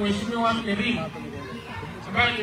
Mheshimiwa Meri.